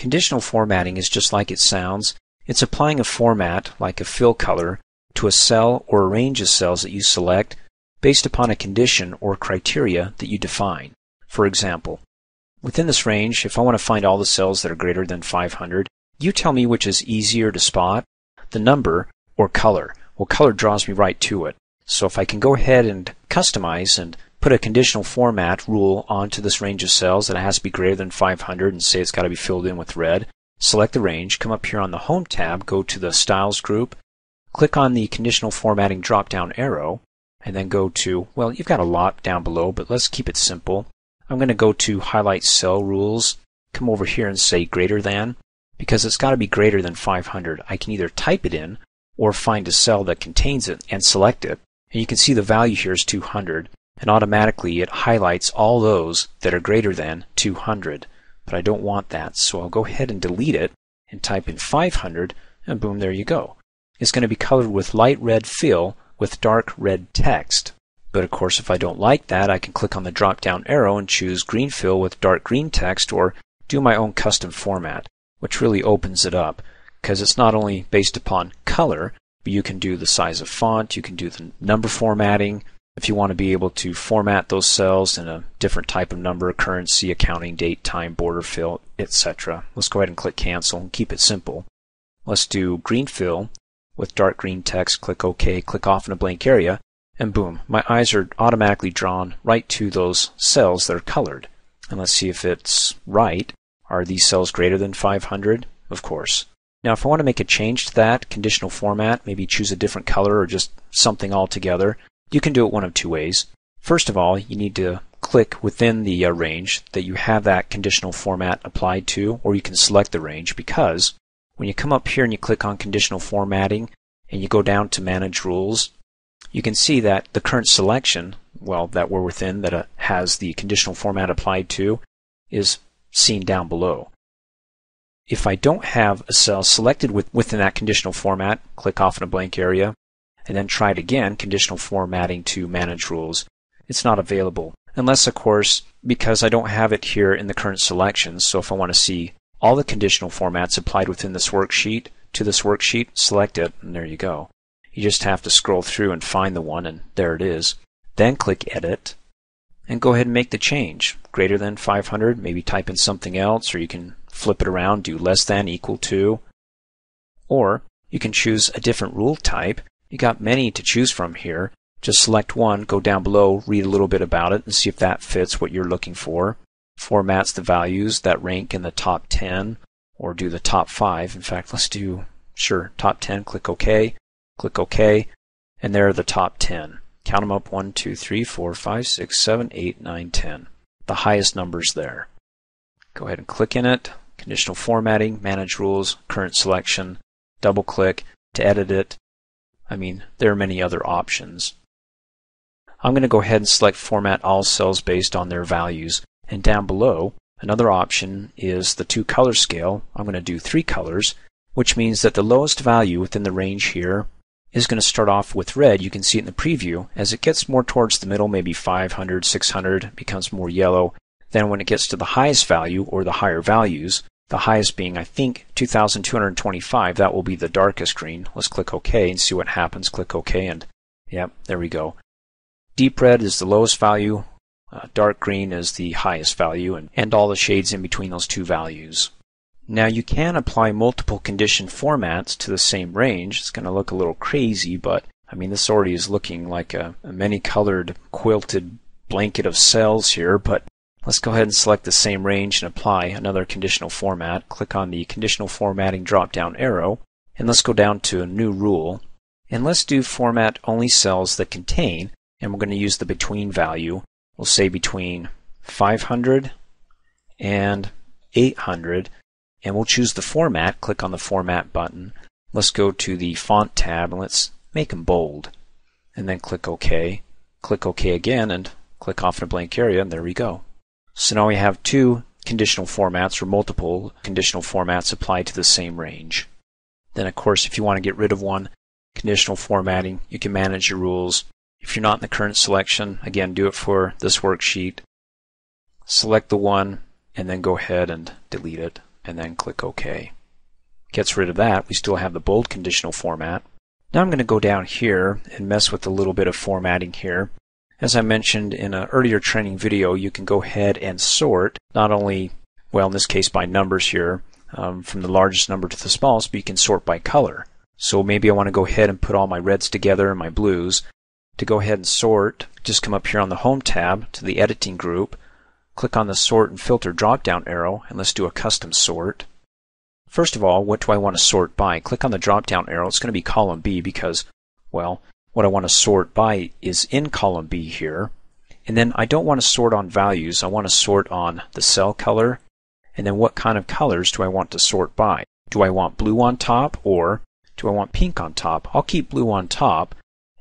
Conditional formatting is just like it sounds. It's applying a format, like a fill color, to a cell or a range of cells that you select based upon a condition or criteria that you define. For example, within this range, if I want to find all the cells that are greater than 500, you tell me which is easier to spot, the number or color. Well, color draws me right to it. So if I can go ahead and customize and put a conditional format rule onto this range of cells that it has to be greater than 500 and say it's got to be filled in with red, select the range, come up here on the Home tab, go to the Styles group, click on the conditional formatting drop-down arrow, and then go to, well, you've got a lot down below, but let's keep it simple. I'm going to go to Highlight Cell Rules, come over here and say greater than, because it's got to be greater than 500. I can either type it in or find a cell that contains it and select it. And you can see the value here is 200, and automatically it highlights all those that are greater than 200. But I don't want that, so I'll go ahead and delete it and type in 500, and boom, there you go. It's going to be colored with light red fill with dark red text. But of course, if I don't like that, I can click on the drop-down arrow and choose green fill with dark green text, or do my own custom format, which really opens it up, because it's not only based upon color, but you can do the size of font, you can do the number formatting, if you want to be able to format those cells in a different type of number, currency, accounting, date, time, border fill, etc. Let's go ahead and click cancel and keep it simple. Let's do green fill with dark green text, click OK, click off in a blank area, and boom, my eyes are automatically drawn right to those cells that are colored. And let's see if it's right. Are these cells greater than 500? Of course. Now if I want to make a change to that conditional format, maybe choose a different color or just something altogether, you can do it one of two ways. First of all, you need to click within the range that you have that conditional format applied to, or you can select the range, because when you come up here and you click on conditional formatting and you go down to manage rules, you can see that the current selection, well, that we're within that has the conditional format applied to, is seen down below. If I don't have a cell selected within that conditional format, click off in a blank area and then try it again, conditional formatting to manage rules, it's not available. Unless, of course, because I don't have it here in the current selections, so if I want to see all the conditional formats applied within this worksheet, to this worksheet, select it, and there you go. You just have to scroll through and find the one, and there it is. Then click Edit, and go ahead and make the change. Greater than 500, maybe type in something else, or you can flip it around, do less than, equal to, or you can choose a different rule type. You got many to choose from here. Just select one, go down below, read a little bit about it, and see if that fits what you're looking for. Formats the values that rank in the top 10, or do the top 5. In fact, let's do, sure, top 10, click OK, and there are the top 10. Count them up, 1, 2, 3, 4, 5, 6, 7, 8, 9, 10. The highest numbers there. Go ahead and click in it, conditional formatting, manage rules, current selection, double click to edit it. I mean, there are many other options. I'm going to go ahead and select format all cells based on their values. And down below, another option is the 2-color scale. I'm going to do 3 colors, which means that the lowest value within the range here is going to start off with red. You can see it in the preview. As it gets more towards the middle, maybe 500, 600, it becomes more yellow. Then when it gets to the highest value, or the higher values, the highest being, I think, 2,225, that will be the darkest green. Let's click OK and see what happens. Click OK, and yep, there we go. Deep red is the lowest value. Dark green is the highest value, and all the shades in between those two values. Now you can apply multiple condition formats to the same range. It's going to look a little crazy, but I mean, this already is looking like a many-colored quilted blanket of cells here, but let's go ahead and select the same range and apply another conditional format. Click on the conditional formatting drop-down arrow, and let's go down to a new rule, and let's do format only cells that contain, and we're going to use the between value. We'll say between 500 and 800, and we'll choose the format. Click on the format button. Let's go to the font tab and let's make them bold, and then click OK. Click OK again and click off in a blank area, and there we go. So now we have 2 conditional formats, or multiple conditional formats, applied to the same range. Then of course, if you want to get rid of one conditional formatting, you can manage your rules. If you're not in the current selection, again, do it for this worksheet. Select the one and then go ahead and delete it. and then click OK. Gets rid of that. We still have the bold conditional format. Now I'm going to go down here and mess with a little bit of formatting here. As I mentioned in an earlier training video, you can go ahead and sort not only, well, in this case by numbers here, from the largest number to the smallest, but you can sort by color. So maybe I want to go ahead and put all my reds together and my blues. To go ahead and sort, just come up here on the Home tab to the Editing group, click on the Sort and Filter drop-down arrow, and let's do a custom sort. First of all, what do I want to sort by? Click on the drop-down arrow. It's going to be column B because, well, what I want to sort by is in column B here, and then I don't want to sort on values. I want to sort on the cell color, and then what kind of colors do I want to sort by? Do I want blue on top or do I want pink on top? I'll keep blue on top,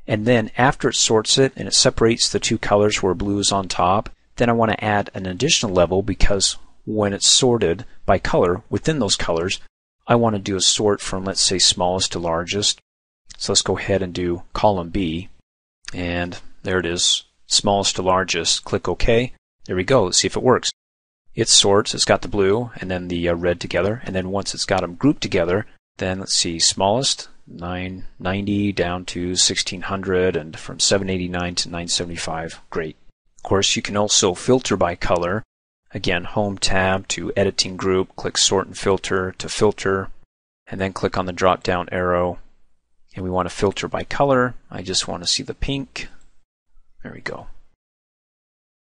and then after it sorts it and it separates the two colors where blue is on top, then I want to add an additional level because when it's sorted by color within those colors, I want to do a sort from, let's say, smallest to largest. So let's go ahead and do column B, and there it is, smallest to largest. Click OK. There we go. Let's see if it works. It sorts. It's got the blue and then the red together, and then once it's got them grouped together, then let's see, smallest 990 down to 1600, and from 789 to 975. Great. Of course, you can also filter by color. Again, Home tab to Editing group. Click Sort and Filter to filter, and then click on the drop-down arrow. And we want to filter by color. I just want to see the pink. There we go.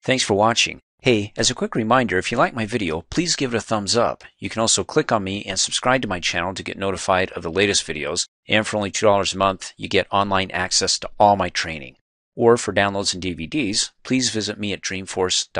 Thanks for watching. Hey, as a quick reminder, if you like my video, please give it a thumbs up. You can also click on me and subscribe to my channel to get notified of the latest videos. And for only $2 a month, you get online access to all my training. Or for downloads and DVDs, please visit me at dreamforce.us.